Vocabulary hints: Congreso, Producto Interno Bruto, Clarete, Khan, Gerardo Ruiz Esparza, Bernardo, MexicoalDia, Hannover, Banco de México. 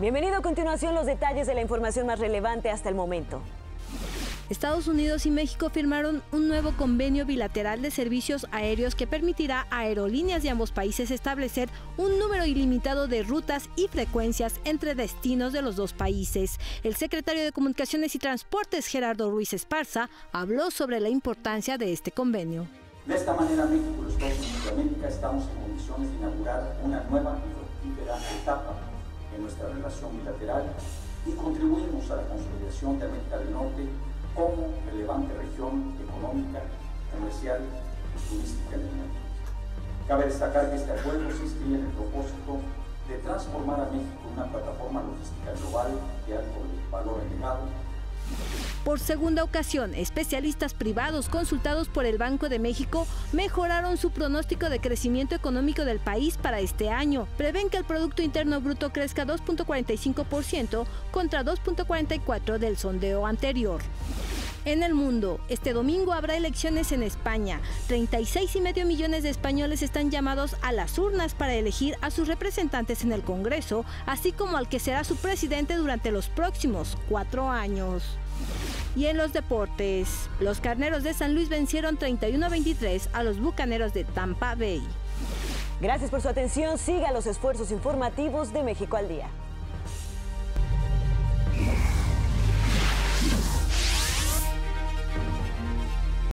Bienvenido a continuación los detalles de la información más relevante hasta el momento. Estados Unidos y México firmaron un nuevo convenio bilateral de servicios aéreos que permitirá a aerolíneas de ambos países establecer un número ilimitado de rutas y frecuencias entre destinos de los dos países. El secretario de Comunicaciones y Transportes, Gerardo Ruiz Esparza, habló sobre la importancia de este convenio. De esta manera, México y los países de Sudamérica estamos en condiciones de inaugurar una nueva y fructífera etapa en nuestra relación bilateral y contribuimos a la consolidación de América del Norte como relevante región económica, comercial y turística del mundo. Cabe destacar que este acuerdo se inscribe en el propósito de transformar a México en una plataforma logística global de alto valor agregado. Por segunda ocasión, especialistas privados consultados por el Banco de México mejoraron su pronóstico de crecimiento económico del país para este año. Prevén que el Producto Interno Bruto crezca 2.45% contra 2.44% del sondeo anterior. En el mundo, este domingo habrá elecciones en España. 36,5 millones de españoles están llamados a las urnas para elegir a sus representantes en el Congreso, así como al que será su presidente durante los próximos 4 años. Y en los deportes, los Carneros de San Luis vencieron 31-23 a los Bucaneros de Tampa Bay. Gracias por su atención. Siga los esfuerzos informativos de México al Día.